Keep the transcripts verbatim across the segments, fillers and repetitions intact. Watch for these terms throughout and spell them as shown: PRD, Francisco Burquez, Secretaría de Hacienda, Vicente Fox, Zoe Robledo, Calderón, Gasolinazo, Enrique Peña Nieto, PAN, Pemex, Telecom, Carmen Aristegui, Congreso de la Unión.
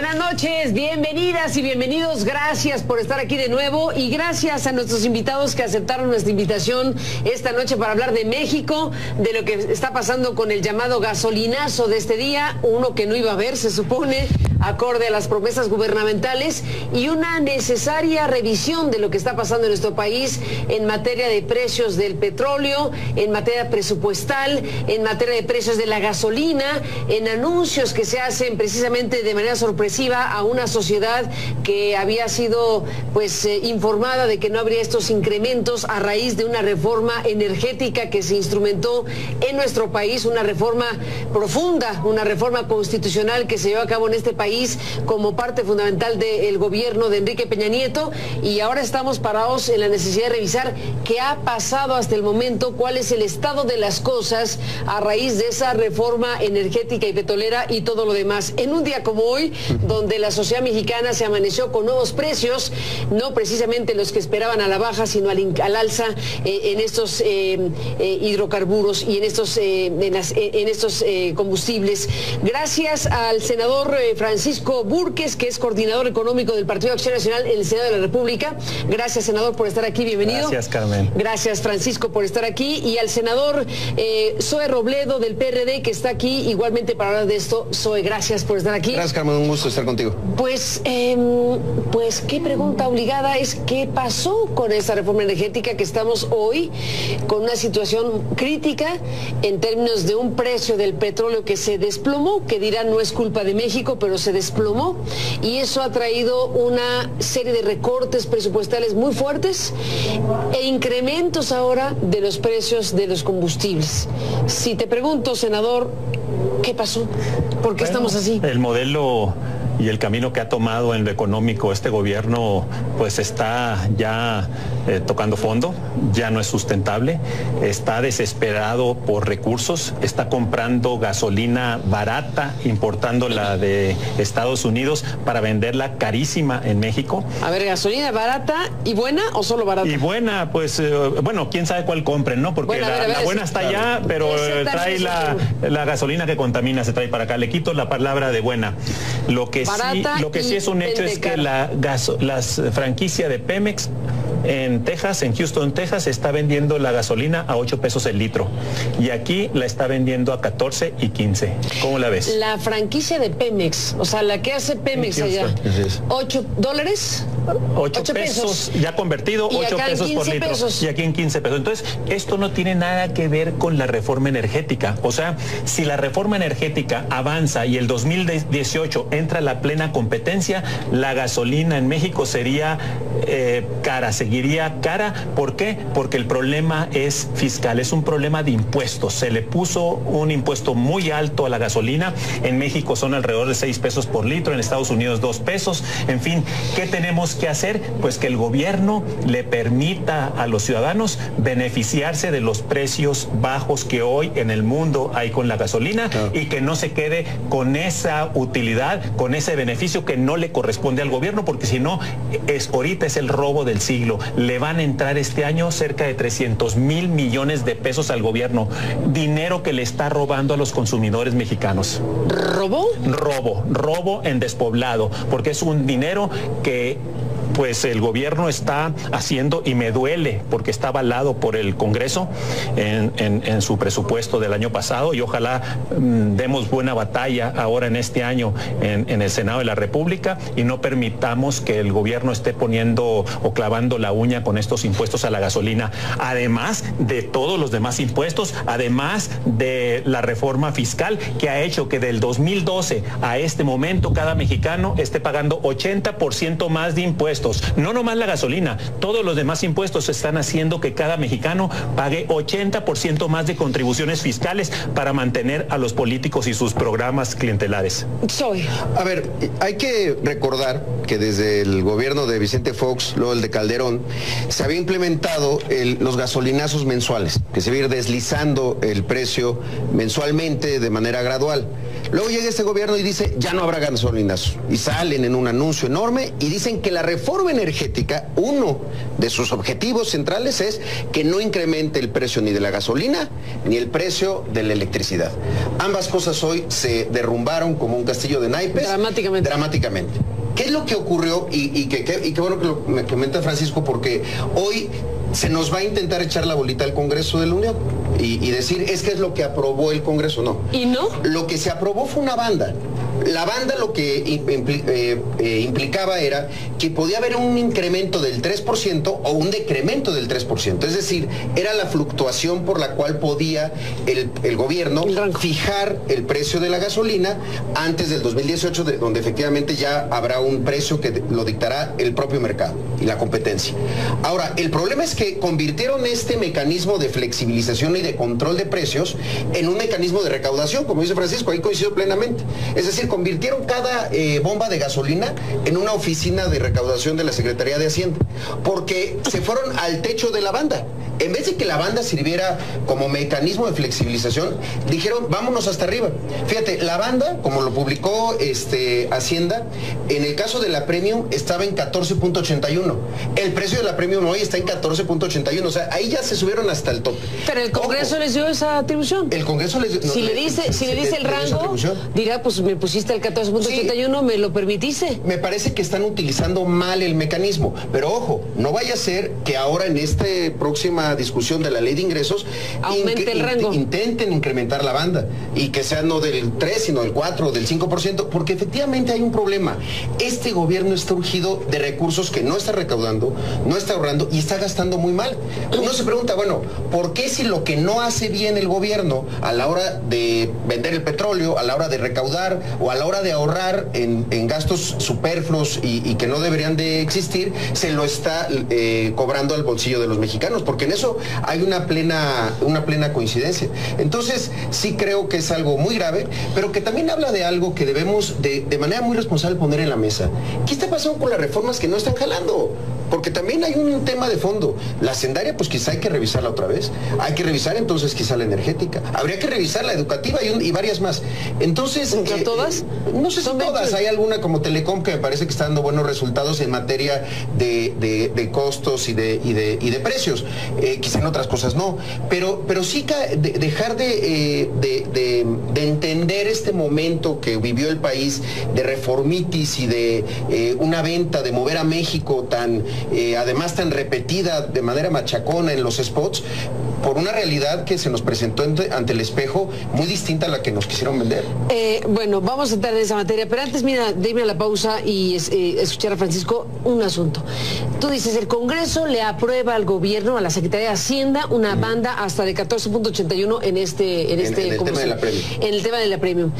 Buenas noches, bienvenidas y bienvenidos, gracias por estar aquí de nuevo y gracias a nuestros invitados que aceptaron nuestra invitación esta noche para hablar de México, de lo que está pasando con el llamado gasolinazo de este día, uno que no iba a haber, se supone, acorde a las promesas gubernamentales y una necesaria revisión de lo que está pasando en nuestro país en materia de precios del petróleo, en materia presupuestal, en materia de precios de la gasolina, en anuncios que se hacen precisamente de manera sorprendente a una sociedad que había sido pues eh, informada de que no habría estos incrementos a raíz de una reforma energética que se instrumentó en nuestro país, una reforma profunda, una reforma constitucional que se llevó a cabo en este país como parte fundamental del gobierno de Enrique Peña Nieto, y ahora estamos parados en la necesidad de revisar qué ha pasado hasta el momento, cuál es el estado de las cosas a raíz de esa reforma energética y petrolera y todo lo demás. En un día como hoy, donde la sociedad mexicana se amaneció con nuevos precios, no precisamente los que esperaban a la baja, sino al, al alza eh, en estos eh, eh, hidrocarburos y en estos, eh, en las, eh, en estos eh, combustibles. Gracias al senador eh, Francisco Burquez, que es coordinador económico del Partido de Acción Nacional en el Senado de la República. Gracias, senador, por estar aquí, bienvenido. Gracias, Carmen. Gracias, Francisco, por estar aquí. Y al senador eh, Zoe Robledo del P R D, que está aquí igualmente para hablar de esto. Zoe, gracias por estar aquí. Gracias, Carmen. Un gusto estar contigo. Pues, eh, pues qué pregunta obligada es qué pasó con esa reforma energética que estamos hoy con una situación crítica en términos de un precio del petróleo que se desplomó, que dirán no es culpa de México, pero se desplomó, y eso ha traído una serie de recortes presupuestales muy fuertes e incrementos ahora de los precios de los combustibles. Si te pregunto, senador, ¿qué pasó? ¿Por qué bueno, estamos así? El modelo y el camino que ha tomado en lo económico este gobierno pues está ya eh, tocando fondo, ya no es sustentable, está desesperado por recursos, está comprando gasolina barata, importándola de Estados Unidos para venderla carísima en México. A ver, ¿gasolina barata y buena o solo barata? Y buena, pues, eh, bueno, quién sabe cuál compren, ¿no? Porque bueno, la, ver, ver, la buena está claro. allá, pero eh, trae la, la gasolina que contamina, se trae para acá. Le quito la palabra de buena. Lo que sí, lo que sí es un hecho es que la gas, las franquicia de Pemex en Texas, en Houston, Texas, está vendiendo la gasolina a ocho pesos el litro y aquí la está vendiendo a catorce y quince. ¿Cómo la ves? La franquicia de Pemex, o sea, la que hace Pemex allá, ocho dólares, ocho pesos ya convertido, ocho pesos por litro pesos. Y aquí en quince pesos. Entonces, esto no tiene nada que ver con la reforma energética. O sea, si la reforma energética avanza y el dos mil dieciocho entra la plena competencia, la gasolina en México sería eh, cara, seguiría cara. ¿Por qué? Porque el problema es fiscal, es un problema de impuestos. Se le puso un impuesto muy alto a la gasolina. En México son alrededor de seis pesos por litro, en Estados Unidos dos pesos. En fin, ¿qué tenemos que hacer? Pues que el gobierno le permita a los ciudadanos beneficiarse de los precios bajos que hoy en el mundo hay con la gasolina, claro, y que no se quede con esa utilidad, con ese beneficio que no le corresponde al gobierno, porque si no, es, ahorita es el robo del siglo. Le van a entrar este año cerca de trescientos mil millones de pesos al gobierno, dinero que le está robando a los consumidores mexicanos. ¿Robó? Robo, robo en despoblado, porque es un dinero que pues el gobierno está haciendo, y me duele porque está avalado por el Congreso en, en, en su presupuesto del año pasado, y ojalá mmm, demos buena batalla ahora en este año en, en el Senado de la República y no permitamos que el gobierno esté poniendo o clavando la uña con estos impuestos a la gasolina, además de todos los demás impuestos, además de la reforma fiscal que ha hecho que del dos mil doce a este momento cada mexicano esté pagando ochenta por ciento más de impuestos. No nomás la gasolina, todos los demás impuestos están haciendo que cada mexicano pague ochenta por ciento más de contribuciones fiscales para mantener a los políticos y sus programas clientelares. Soy. A ver, hay que recordar que desde el gobierno de Vicente Fox, luego el de Calderón, se había implementado el, los gasolinazos mensuales, que se iba a ir deslizando el precio mensualmente de manera gradual. Luego llega este gobierno y dice, ya no habrá gasolinazos. Y salen en un anuncio enorme y dicen que la reforma energética, uno de sus objetivos centrales es que no incremente el precio ni de la gasolina, ni el precio de la electricidad. Ambas cosas hoy se derrumbaron como un castillo de naipes. Dramáticamente. Dramáticamente. ¿Qué es lo que ocurrió? Y, y, que, que, y qué bueno que lo me comenta Francisco, porque hoy se nos va a intentar echar la bolita al Congreso de la Unión y, y decir, es que es lo que aprobó el Congreso. No. ¿Y no? Lo que se aprobó fue una banda. La banda lo que impli eh, eh, implicaba era que podía haber un incremento del tres por ciento o un decremento del tres por ciento. Es decir, era la fluctuación por la cual podía el, el gobierno fijar el precio de la gasolina antes del dos mil dieciocho, de, donde efectivamente ya habrá un precio que lo dictará el propio mercado y la competencia. Ahora, el problema es que convirtieron este mecanismo de flexibilización y de control de precios en un mecanismo de recaudación, como dice Francisco, ahí coincido plenamente. Es decir, convirtieron cada eh, bomba de gasolina en una oficina de recaudación de la Secretaría de Hacienda, porque se fueron al techo de la banda. En vez de que la banda sirviera como mecanismo de flexibilización, dijeron, vámonos hasta arriba. Fíjate, la banda, como lo publicó este, Hacienda, en el caso de la Premium estaba en catorce punto ochenta y uno. El precio de la Premium hoy está en catorce punto ochenta y uno. O sea, ahí ya se subieron hasta el tope. Pero el Congreso Ojo, les dio esa atribución. El Congreso les dio... No, si le dice, si le dice el rango, dirá, pues me pusiste el catorce punto ochenta y uno, sí, ¿me lo permitiste? Me parece que están utilizando mal el mecanismo. Pero ojo, no vaya a ser que ahora en esta próxima discusión de la ley de ingresos aumente el rango. Intenten incrementar la banda y que sea no del tres sino del cuatro, del cinco por ciento, porque efectivamente hay un problema. Este gobierno está urgido de recursos que no está recaudando, no está ahorrando y está gastando muy mal. Uno se pregunta, bueno, ¿por qué si lo que no hace bien el gobierno a la hora de vender el petróleo, a la hora de recaudar o a la hora de ahorrar en, en gastos superfluos y, y que no deberían de existir, se lo está eh, cobrando al bolsillo de los mexicanos? Porque en eso hay una plena, una plena coincidencia. Entonces, sí creo que es algo muy grave, pero que también habla de algo que debemos de, de manera muy responsable poner en la mesa. ¿Qué está pasando con las reformas que no están jalando? Porque también hay un tema de fondo. La hacendaria, pues quizá hay que revisarla otra vez. Hay que revisar entonces quizá la energética. Habría que revisar la educativa y, un, y varias más. Entonces... ¿No eh, todas? Eh, no sé si todas. Hay alguna como Telecom que me parece que está dando buenos resultados en materia de, de, de costos y de, y de, y de precios. Eh, quizá en otras cosas no. Pero, pero sí de, dejar de, eh, de, de, de entender este momento que vivió el país de reformitis y de eh, una venta de mover a México tan... Eh, además tan repetida de manera machacona en los spots, por una realidad que se nos presentó ante, ante el espejo muy distinta a la que nos quisieron vender. Eh, bueno, vamos a entrar en esa materia, pero antes, mira, dime a la pausa y es, eh, escuchar a Francisco un asunto. Tú dices, el Congreso le aprueba al gobierno, a la Secretaría de Hacienda, una mm. banda hasta de catorce punto ochenta y uno en este... En, este, en, en el tema de la Premium. En el tema de la Premium.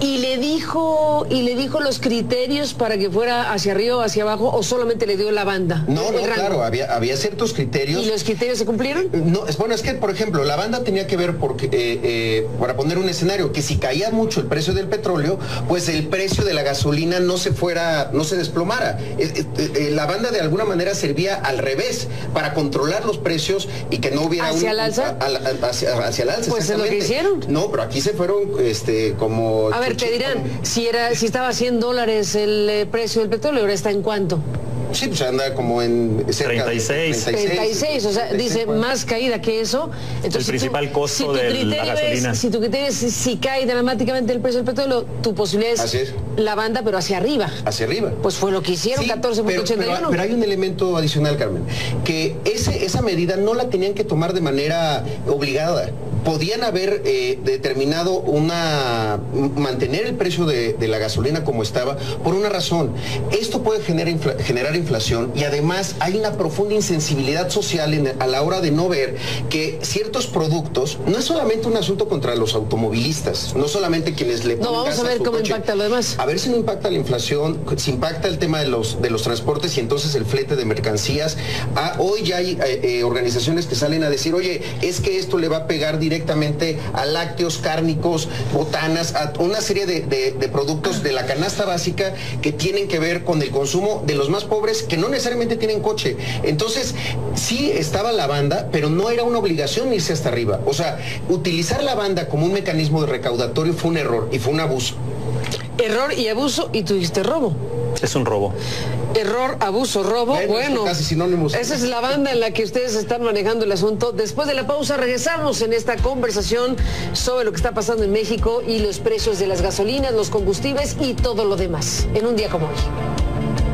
¿Y le dijo y le dijo los criterios para que fuera hacia arriba o hacia abajo, o solamente le dio la banda? No, no, rango? claro, había, había ciertos criterios. ¿Y los criterios se cumplieron? No, es, bueno, es que, por ejemplo, la banda tenía que ver, porque, eh, eh, para poner un escenario, que si caía mucho el precio del petróleo, pues el precio de la gasolina no se fuera, no se desplomara. Eh, eh, eh, la banda de alguna manera servía al revés, para controlar los precios y que no hubiera... ¿Hacia el alza? A, a, a, hacia, hacia el alza, pues es lo que hicieron. No, pero aquí se fueron este, como... A ver, te dirán, si era, si estaba a cien dólares el eh, precio del petróleo, ¿ahora está en cuánto? Sí, pues anda como en cerca treinta y seis. De treinta y seis, treinta y seis, o sea, treinta y seis, dice cuarenta. Más caída que eso. Entonces, el si principal tú, costo si de la gasolina. Es, si tu criterio es si cae dramáticamente el precio del petróleo, tu posibilidad es, es la banda, pero hacia arriba. Hacia arriba. Pues fue lo que hicieron, sí, catorce punto ochenta y uno. Pero, pero, pero hay un elemento adicional, Carmen, que ese, esa medida no la tenían que tomar de manera obligada. Podían haber eh, determinado una mantener el precio de, de la gasolina como estaba por una razón. Esto puede generar, infla, generar inflación y además hay una profunda insensibilidad social en, a la hora de no ver que ciertos productos no es solamente un asunto contra los automovilistas, no solamente quienes le ponen. No, vamos gas a ver a cómo coche, impacta lo demás. A ver si no impacta la inflación, si impacta el tema de los de los transportes y entonces el flete de mercancías. Ah, hoy ya hay eh, eh, organizaciones que salen a decir, oye, es que esto le va a pegar directamente a lácteos, cárnicos, botanas, a una serie de, de, de productos de la canasta básica que tienen que ver con el consumo de los más pobres que no necesariamente tienen coche. Entonces, sí estaba la banda, pero no era una obligación irse hasta arriba. O sea, utilizar la banda como un mecanismo de recaudatorio fue un error y fue un abuso. Error y abuso, y tuviste robo. Es un robo. Error, abuso, robo, bueno, bueno, casi sinónimos. Esa es la banda en la que ustedes están manejando el asunto. Después de la pausa regresamos en esta conversación sobre lo que está pasando en México y los precios de las gasolinas, los combustibles y todo lo demás, en un día como hoy.